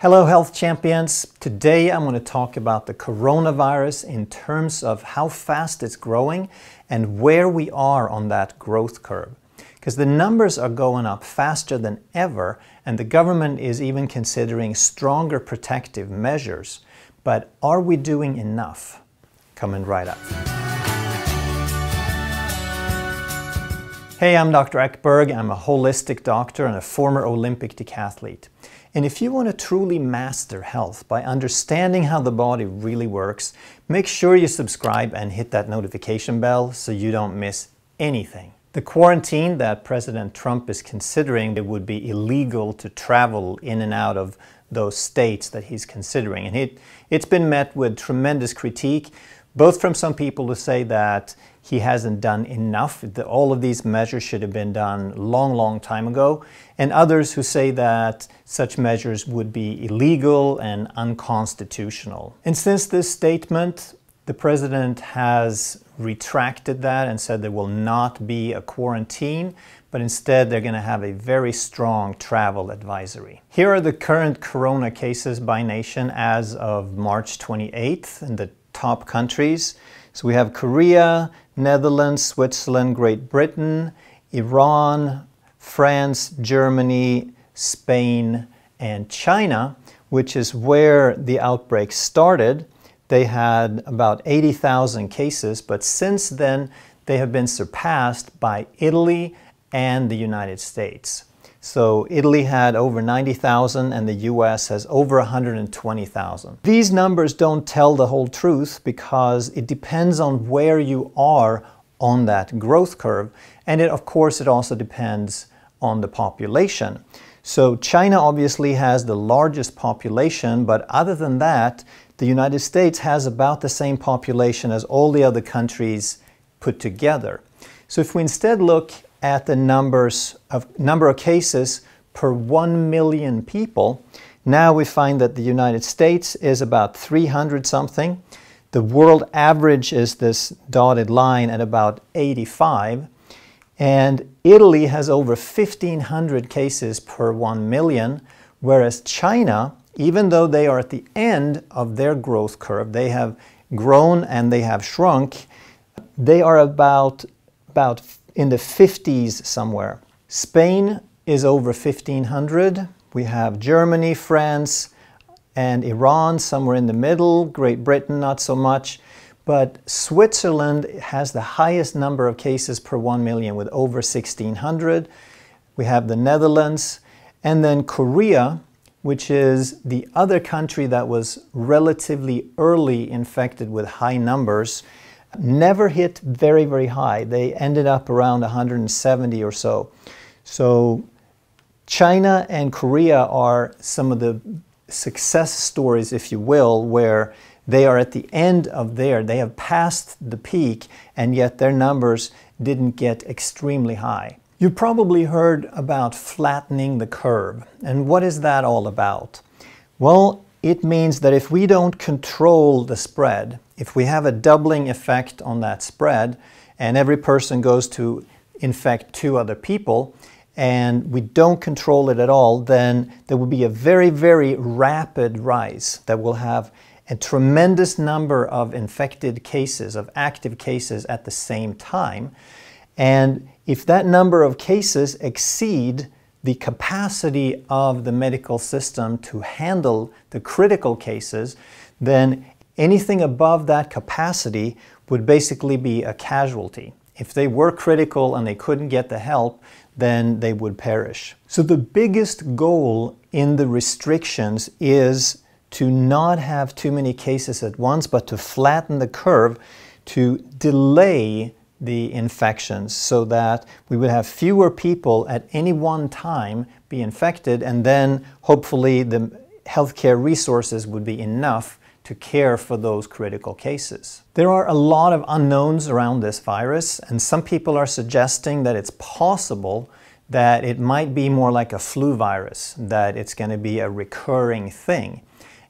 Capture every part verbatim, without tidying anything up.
Hello health champions! Today I'm going to talk about the coronavirus in terms of how fast it's growing and where we are on that growth curve. Because the numbers are going up faster than ever and the government is even considering stronger protective measures. But are we doing enough? Coming right up. Hey, I'm Doctor Ekberg. I'm a holistic doctor and a former Olympic decathlete. And if you want to truly master health by understanding how the body really works, make sure you subscribe and hit that notification bell so you don't miss anything. The quarantine that President Trump is considering, it would be illegal to travel in and out of those states that he's considering. And it, it's been met with tremendous critique, both from some people who say that he hasn't done enough, that all of these measures should have been done long, long time ago, and others who say that such measures would be illegal and unconstitutional. And since this statement, the president has retracted that and said there will not be a quarantine, but instead they're going to have a very strong travel advisory. Here are the current corona cases by nation as of March twenty-eighth in the top countries. So we have Korea, Netherlands, Switzerland, Great Britain, Iran, France, Germany, Spain, and China, which is where the outbreak started. They had about eighty thousand cases, but since then they have been surpassed by Italy and the United States. So Italy had over ninety thousand and the U S has over one hundred twenty thousand. These numbers don't tell the whole truth because it depends on where you are on that growth curve, and it, of course, it also depends on the population. So China obviously has the largest population, but other than that, the United States has about the same population as all the other countries put together. So if we instead look at the numbers of number of cases per one million people, now we find that the United States is about three hundred something. The world average is this dotted line at about eighty-five. And Italy has over fifteen hundred cases per one million, whereas China, even though they are at the end of their growth curve, they have grown and they have shrunk, they are about, about in the fifties somewhere. Spain is over fifteen hundred. We have Germany, France, and Iran somewhere in the middle. Great Britain, not so much. But Switzerland has the highest number of cases per one million with over sixteen hundred. We have the Netherlands. And then Korea, which is the other country that was relatively early infected with high numbers, never hit very, very high. They ended up around one hundred seventy or so. So China and Korea are some of the success stories, if you will, where they are at the end of there. They have passed the peak, and yet their numbers didn't get extremely high. You probably heard about flattening the curve. And what is that all about? Well, it means that if we don't control the spread, if we have a doubling effect on that spread, and every person goes to infect two other people, and we don't control it at all, then there will be a very, very rapid rise that will have a tremendous number of infected cases, of active cases at the same time. And if that number of cases exceed the capacity of the medical system to handle the critical cases, then anything above that capacity would basically be a casualty. If they were critical and they couldn't get the help, then they would perish. So the biggest goal in the restrictions is to not have too many cases at once, but to flatten the curve, to delay the infections so that we would have fewer people at any one time be infected, and then hopefully the healthcare resources would be enough to care for those critical cases. There are a lot of unknowns around this virus, and some people are suggesting that it's possible that it might be more like a flu virus, that it's going to be a recurring thing.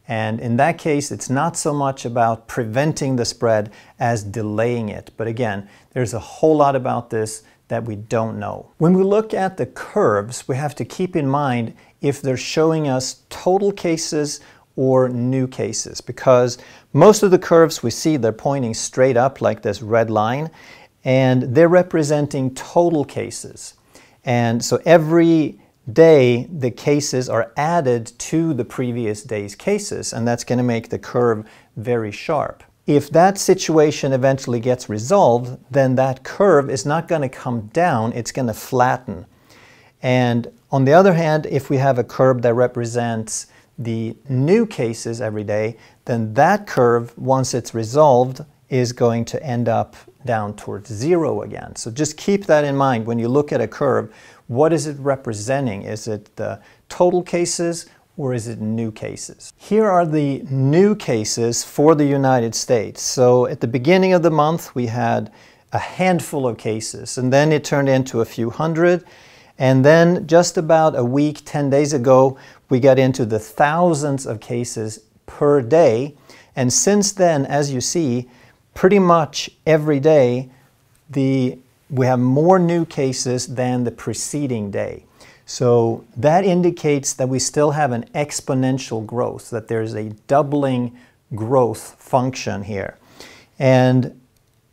And in that case, it's not so much about preventing the spread as delaying it. But again, there's a whole lot about this that we don't know. When we look at the curves, we have to keep in mind if they're showing us total cases or new cases, because most of the curves we see, they're pointing straight up like this red line, and they're representing total cases. And so every day the cases are added to the previous day's cases, and that's going to make the curve very sharp. If that situation eventually gets resolved, then that curve is not going to come down, it's going to flatten. And on the other hand, if we have a curve that represents the new cases every day, then that curve, once it's resolved, is going to end up down towards zero again. So just keep that in mind when you look at a curve. What is it representing? Is it the total cases or is it new cases? Here are the new cases for the United States. So at the beginning of the month we had a handful of cases, and then it turned into a few hundred. And then just about a week, ten days ago, we got into the thousands of cases per day. And since then, as you see, pretty much every day, the, we have more new cases than the preceding day. So that indicates that we still have an exponential growth, that there's a doubling growth function here. And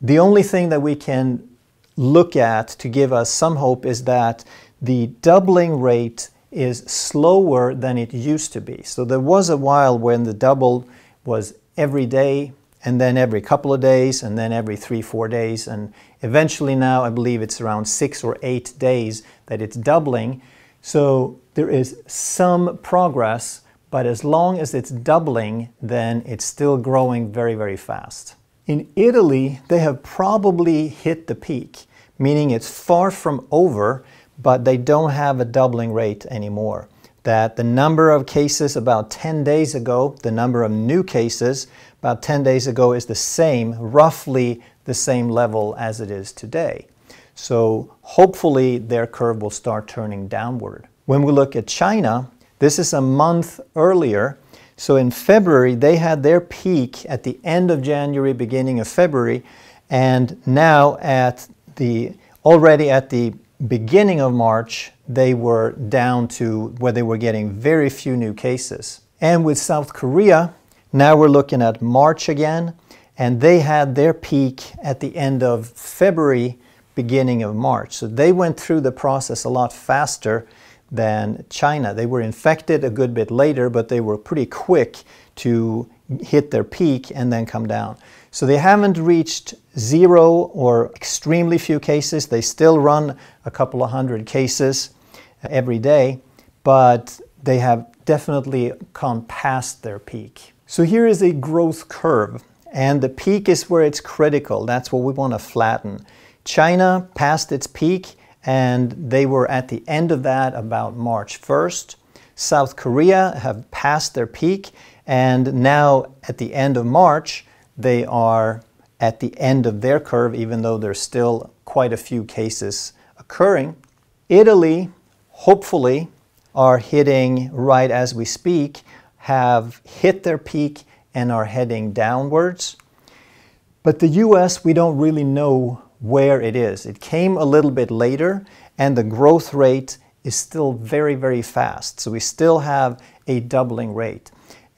the only thing that we can look at to give us some hope is that the doubling rate is slower than it used to be. So there was a while when the double was every day, and then every couple of days, and then every three, four days, and eventually now I believe it's around six or eight days that it's doubling. So there is some progress, but as long as it's doubling, then it's still growing very, very fast. In Italy, they have probably hit the peak, meaning it's far from over, but they don't have a doubling rate anymore. That the number of cases about ten days ago, the number of new cases about ten days ago is the same, roughly the same level as it is today. So hopefully their curve will start turning downward. When we look at China, this is a month earlier. So in February, they had their peak at the end of January, beginning of February, and now at the, already at the beginning of March, they were down to where they were getting very few new cases. And with South Korea, now we're looking at March again, and they had their peak at the end of February, beginning of March. So they went through the process a lot faster than China. They were infected a good bit later, but they were pretty quick to hit their peak and then come down. So they haven't reached zero or extremely few cases. They still run a couple of hundred cases every day, but they have definitely come past their peak. So here is a growth curve, and the peak is where it's critical. That's what we want to flatten. China passed its peak, and they were at the end of that about March first. South Korea have passed their peak, and now at the end of March, they are at the end of their curve, even though there's still quite a few cases occurring. Italy, hopefully, are hitting right as we speak, have hit their peak and are heading downwards. But the U S, we don't really know where it is. It came a little bit later, and the growth rate is still very, very fast. So we still have a doubling rate.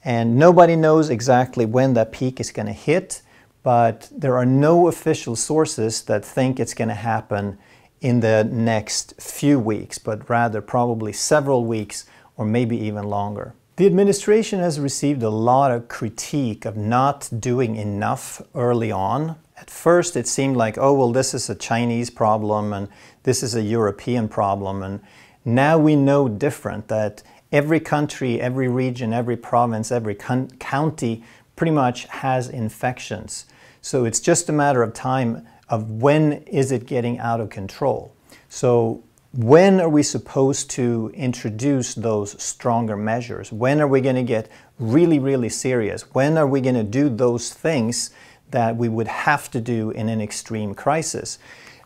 And nobody knows exactly when that peak is going to hit, but there are no official sources that think it's going to happen in the next few weeks, but rather probably several weeks or maybe even longer. The administration has received a lot of critique of not doing enough early on. At first it seemed like, oh, well, this is a Chinese problem and this is a European problem, and now we know different, that every country, every region, every province, every county pretty much has infections. So it's just a matter of time of when is it getting out of control. So when are we supposed to introduce those stronger measures? When are we going to get really, really serious? When are we going to do those things that we would have to do in an extreme crisis?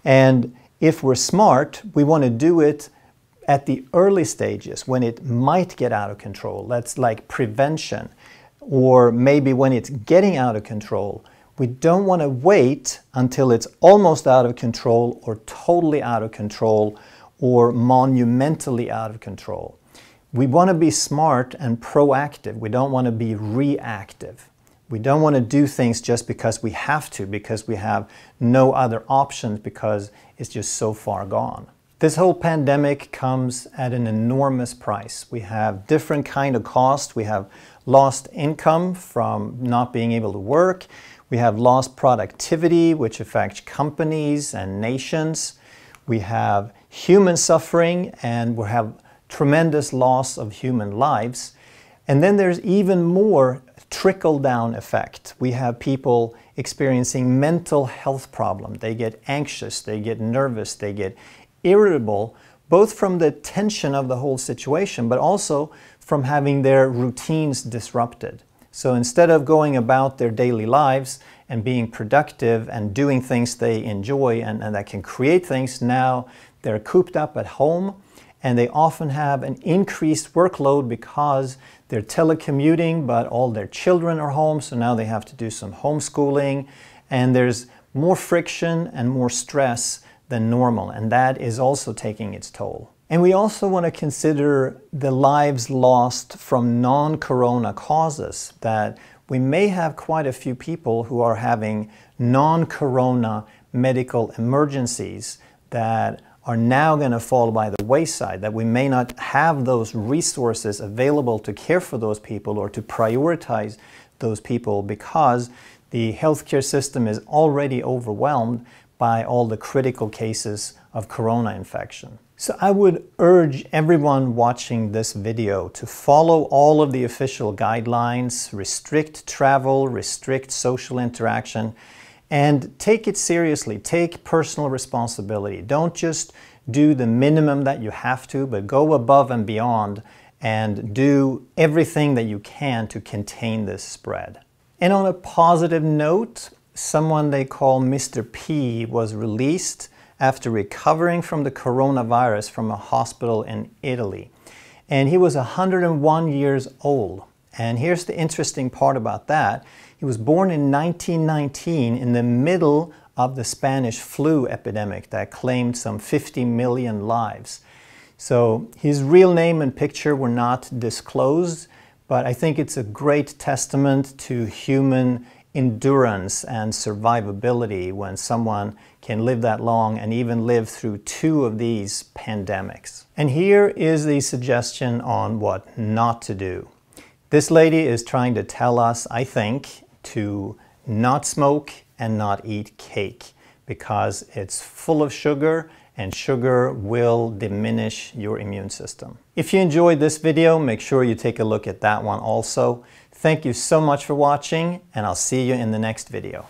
And if we're smart, we want to do it at the early stages when it might get out of control. That's like prevention, or maybe when it's getting out of control. We don't want to wait until it's almost out of control or totally out of control or monumentally out of control. We want to be smart and proactive. We don't want to be reactive. We don't want to do things just because we have to, because we have no other options, because it's just so far gone. This whole pandemic comes at an enormous price. We have different kind of costs. We have lost income from not being able to work. We have lost productivity, which affects companies and nations. We have human suffering, and we have tremendous loss of human lives. And then there's even more trickle-down effect. We have people experiencing mental health problems. They get anxious, they get nervous, they get irritable, both from the tension of the whole situation, but also from having their routines disrupted. So instead of going about their daily lives and being productive and doing things they enjoy and, and that can create things, now they're cooped up at home, and they often have an increased workload because they're telecommuting, but all their children are home, so now they have to do some homeschooling, and there's more friction and more stress than normal, and that is also taking its toll. And we also want to consider the lives lost from non-corona causes, that we may have quite a few people who are having non-corona medical emergencies that are now going to fall by the wayside, that we may not have those resources available to care for those people or to prioritize those people, because the healthcare system is already overwhelmed by all the critical cases of corona infection. So I would urge everyone watching this video to follow all of the official guidelines, restrict travel, restrict social interaction, and take it seriously. Take personal responsibility. Don't just do the minimum that you have to, but go above and beyond and do everything that you can to contain this spread. And on a positive note, someone they call Mister P was released after recovering from the coronavirus from a hospital in Italy. And he was one hundred and one years old. And here's the interesting part about that. He was born in nineteen nineteen in the middle of the Spanish flu epidemic that claimed some fifty million lives. So his real name and picture were not disclosed, but I think it's a great testament to human endurance and survivability when someone can live that long and even live through two of these pandemics. And here is the suggestion on what not to do. This lady is trying to tell us, I think, to not smoke and not eat cake, because it's full of sugar, and sugar will diminish your immune system. If you enjoyed this video, make sure you take a look at that one also. Thank you so much for watching, and I'll see you in the next video.